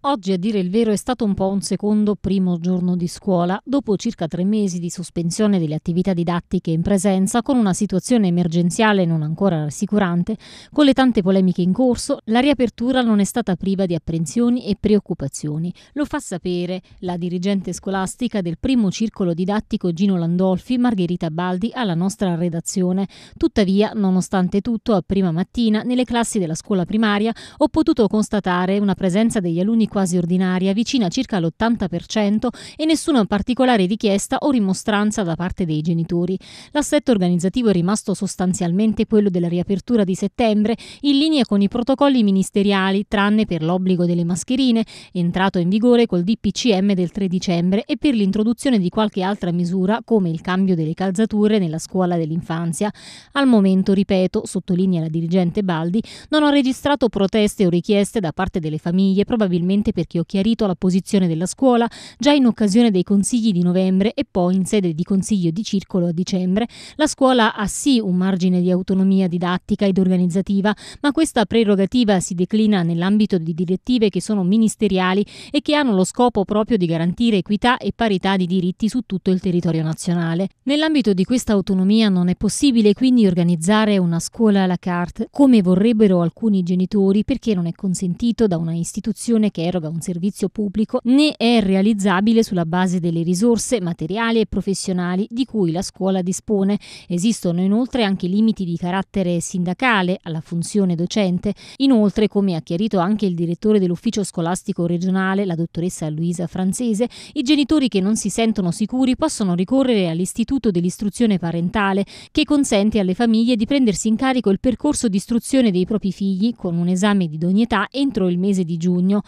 Oggi, a dire il vero, è stato un po' un secondo primo giorno di scuola, dopo circa 3 mesi di sospensione delle attività didattiche in presenza, con una situazione emergenziale non ancora rassicurante, con le tante polemiche in corso, la riapertura non è stata priva di apprensioni e preoccupazioni. Lo fa sapere la dirigente scolastica del primo circolo didattico Gino Landolfi, Margherita Baldi, alla nostra redazione. Tuttavia, nonostante tutto, a prima mattina, nelle classi della scuola primaria, ho potuto constatare una presenza degli alunni quasi ordinaria, vicina circa all'80%, e nessuna particolare richiesta o rimostranza da parte dei genitori. L'assetto organizzativo è rimasto sostanzialmente quello della riapertura di settembre, in linea con i protocolli ministeriali, tranne per l'obbligo delle mascherine, entrato in vigore col DPCM del 3 dicembre, e per l'introduzione di qualche altra misura, come il cambio delle calzature nella scuola dell'infanzia. Al momento, ripeto, sottolinea la dirigente Baldi, non ho registrato proteste o richieste da parte delle famiglie, probabilmente perché ho chiarito la posizione della scuola già in occasione dei consigli di novembre e poi in sede di consiglio di circolo a dicembre. La scuola ha sì un margine di autonomia didattica ed organizzativa, ma questa prerogativa si declina nell'ambito di direttive che sono ministeriali e che hanno lo scopo proprio di garantire equità e parità di diritti su tutto il territorio nazionale. Nell'ambito di questa autonomia non è possibile quindi organizzare una scuola à la carte, come vorrebbero alcuni genitori, perché non è consentito da una istituzione che eroga un servizio pubblico, né è realizzabile sulla base delle risorse materiali e professionali di cui la scuola dispone. Esistono inoltre anche limiti di carattere sindacale alla funzione docente. Inoltre, come ha chiarito anche il direttore dell'ufficio scolastico regionale, la dottoressa Luisa Francese, i genitori che non si sentono sicuri possono ricorrere all'istituto dell'istruzione parentale, che consente alle famiglie di prendersi in carico il percorso di istruzione dei propri figli con un esame di idoneità entro il mese di giugno.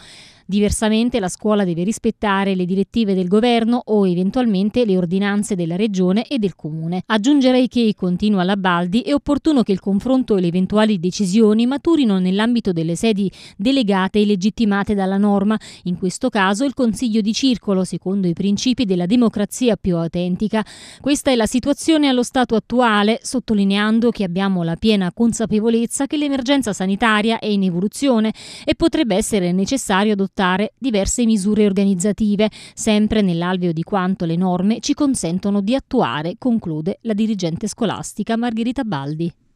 Diversamente, la scuola deve rispettare le direttive del governo o eventualmente le ordinanze della regione e del comune. Aggiungerei che, continua la Baldi, è opportuno che il confronto e le eventuali decisioni maturino nell'ambito delle sedi delegate e legittimate dalla norma, in questo caso il consiglio di circolo, secondo i principi della democrazia più autentica. Questa è la situazione allo stato attuale, sottolineando che abbiamo la piena consapevolezza che l'emergenza sanitaria è in evoluzione e potrebbe essere necessario adottare diverse misure organizzative, sempre nell'alveo di quanto le norme ci consentono di attuare, conclude la dirigente scolastica Margherita Baldi.